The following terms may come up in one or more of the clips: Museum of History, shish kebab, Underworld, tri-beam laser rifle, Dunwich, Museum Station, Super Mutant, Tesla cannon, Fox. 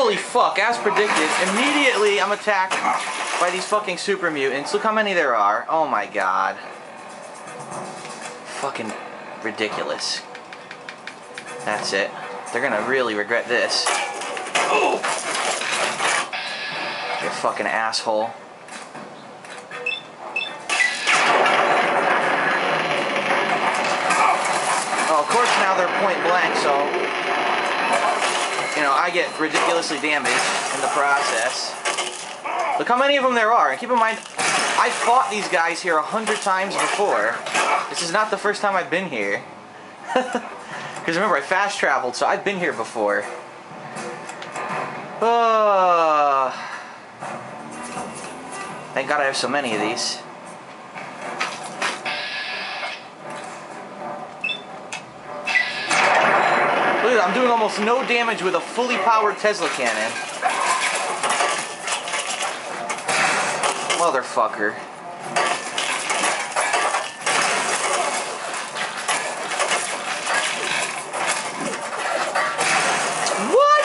Holy fuck, as predicted, immediately I'm attacked by these fucking super mutants. Look how many there are. Oh my god. Fucking ridiculous. That's it. They're gonna really regret this. Oh! You fucking asshole. Oh, of course now they're point blank, so... you know, I get ridiculously damaged in the process. Look how many of them there are. And keep in mind, I fought these guys here 100 times before. This is not the first time I've been here. Because remember, I fast traveled, so I've been here before. Oh. Thank God I have so many of these. I'm doing almost no damage with a fully powered Tesla cannon. Motherfucker. What?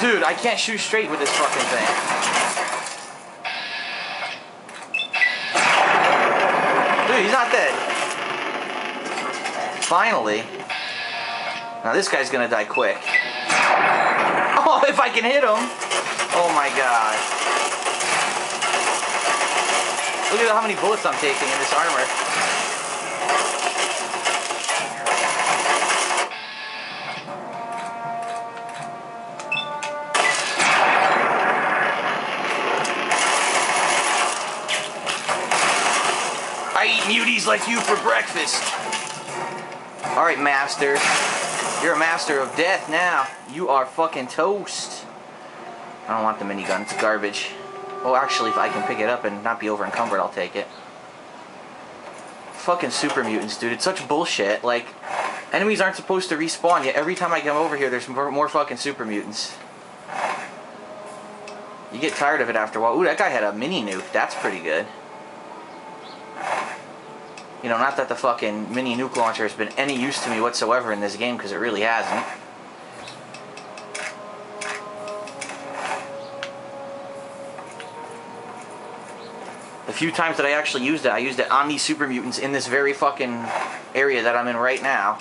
Dude, I can't shoot straight with this fucking thing. Dude, he's not dead. Finally. Now this guy's gonna die quick. Oh, if I can hit him. Oh my god. Look at how many bullets I'm taking in this armor. I eat muties like you for breakfast. Alright, master. You're a master of death now. You are fucking toast. I don't want the minigun. It's garbage. Oh, actually, if I can pick it up and not be over encumbered, I'll take it. Fucking super mutants, dude. It's such bullshit. Like, enemies aren't supposed to respawn, yet every time I come over here, there's more fucking super mutants. You get tired of it after a while. Ooh, that guy had a mini-nuke. That's pretty good. You know, not that the fucking mini-nuke launcher has been any use to me whatsoever in this game, because it really hasn't. The few times that I actually used it, I used it on these super mutants in this very fucking area that I'm in right now.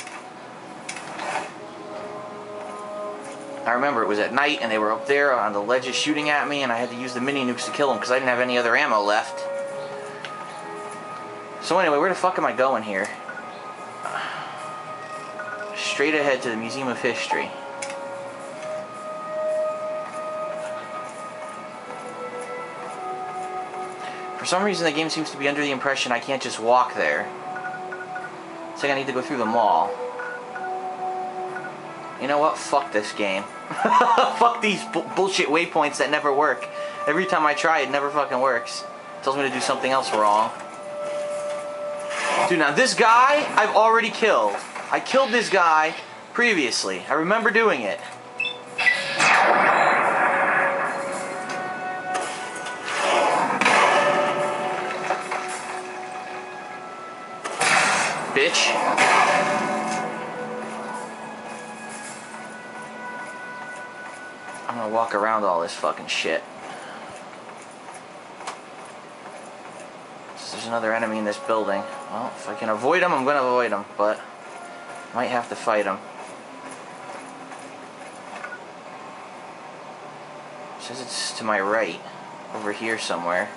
I remember it was at night, and they were up there on the ledges shooting at me, and I had to use the mini-nukes to kill them, because I didn't have any other ammo left. So anyway, where the fuck am I going here? Straight ahead to the Museum of History. For some reason, the game seems to be under the impression I can't just walk there. It's like I need to go through the mall. You know what? Fuck this game. Fuck these bullshit waypoints that never work. Every time I try, it never fucking works. It tells me to do something else wrong. Dude, now this guy, I've already killed. I killed this guy previously. I remember doing it. Bitch. I'm gonna walk around all this fucking shit. There's another enemy in this building. Well, if I can avoid him, I'm going to avoid him, but I might have to fight him. It says it's to my right, over here somewhere.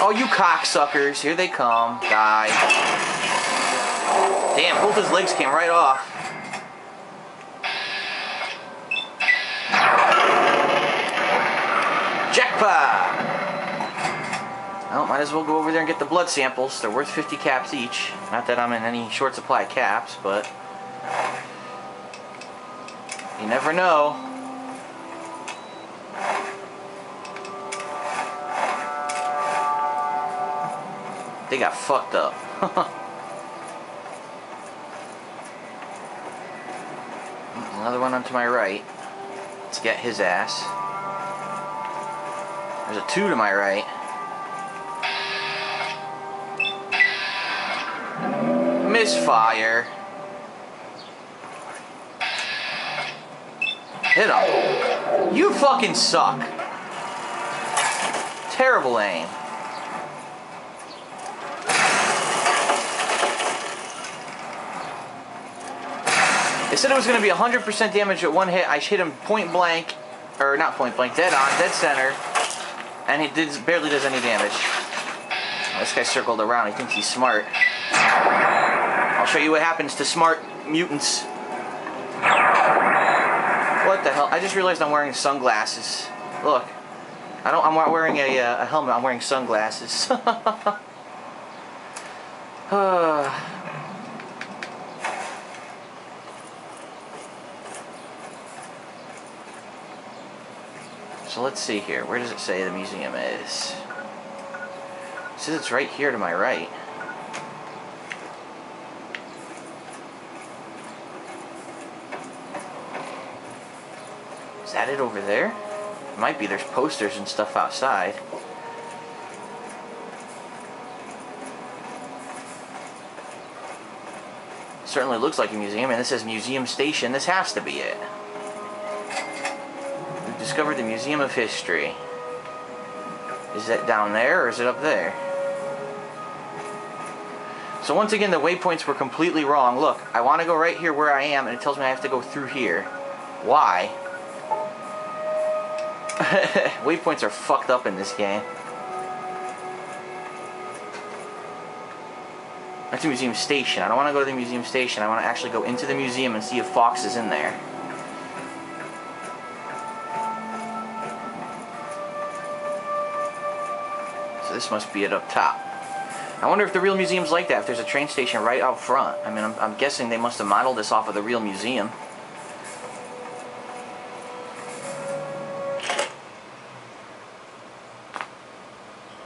Oh, you cocksuckers! Here they come. Die. Damn, both his legs came right off. Well, might as well go over there and get the blood samples. They're worth 50 caps each. Not that I'm in any short supply of caps, but you never know. They got fucked up. Another one onto my right. Let's get his ass. There's a two to my right. misfire. Hit him. You fucking suck. Terrible aim. It said it was going to be 100% damage at one hit. I hit him point blank, or not point blank, dead on, dead center, and he barely does any damage. Oh, this guy circled around. He thinks he's smart. I'll show you what happens to smart mutants. What the hell? I just realized I'm wearing sunglasses. Look, I'm not wearing a helmet. I'm wearing sunglasses. So let's see here. Where does it say the museum is? It says it's right here to my right. Is that it over there? It might be. There's posters and stuff outside. It certainly looks like a museum, and this says Museum Station. This has to be it. We've discovered the Museum of History. Is that down there, or is it up there? So once again, the waypoints were completely wrong. Look, I want to go right here where I am, and it tells me I have to go through here. Why? Waypoints are fucked up in this game. That's a museum station. I don't want to go to the museum station. I want to actually go into the museum and see if Fox is in there. So this must be it up top. I wonder if the real museum's like that, if there's a train station right out front. I mean, I'm guessing they must have modeled this off of the real museum.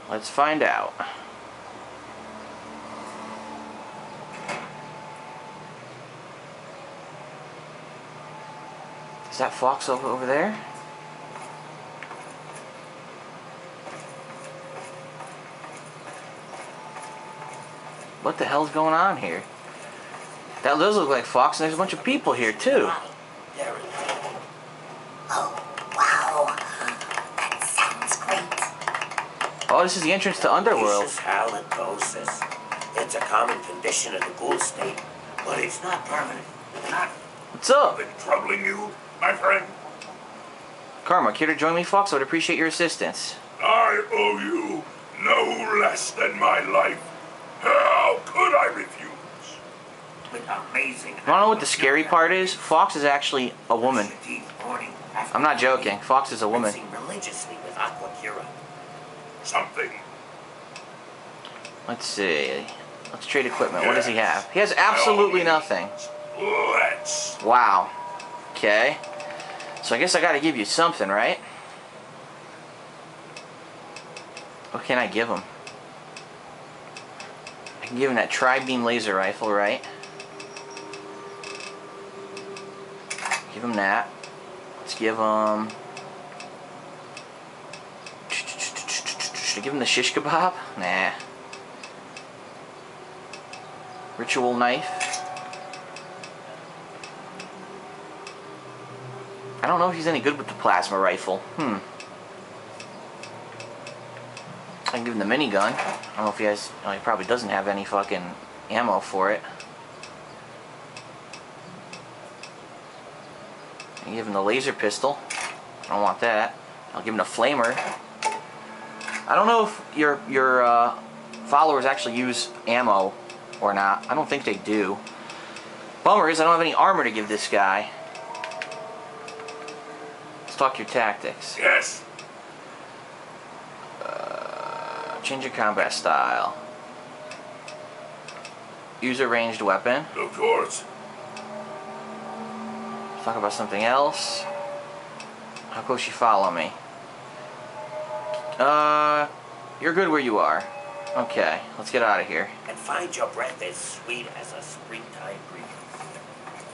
Let's find out. Is that Fox over there? What the hell's going on here? That does look like Fox, and there's a bunch of people here too. Oh, this is the entrance to Underworld. This is halitosis. It's a common condition of the ghoul state, but it's not permanent. What's up? It's troubling you, my friend. Karma, care to join me, Fox? I would appreciate your assistance. I owe you no less than my life. How could I refuse? It's amazing. You wanna know what the scary part is? Fox is actually a woman. I'm not joking. Fox is a woman. Religiously with Aquakira. Something. Let's see. Let's trade equipment. Yes. What does he have? He has absolutely nothing. Let's. Wow. Okay. So I guess I gotta give you something, right? What can I give him? I can give him that tri-beam laser rifle, right? Give him that. Let's give him... Should I give him the shish kebab? Nah. Ritual knife. I don't know if he's any good with the plasma rifle. I can give him the minigun. I don't know if he has... Well, he probably doesn't have any fucking ammo for it. I can give him the laser pistol. I don't want that. I'll give him the flamer. I don't know if your followers actually use ammo or not. I don't think they do. Bummer is I don't have any armor to give this guy. Let's talk your tactics. Yes. Change your combat style. Use a ranged weapon. Of course. Let's talk about something else. How close you follow me? You're good where you are. Okay, let's get out of here. And find your breath as sweet as a springtime breeze.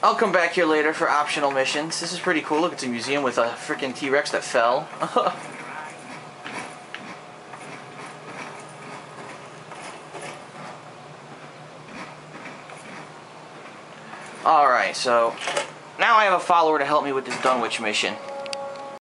I'll come back here later for optional missions. This is pretty cool. Look, it's a museum with a freaking T-Rex that fell. Alright, so now I have a follower to help me with this Dunwich mission.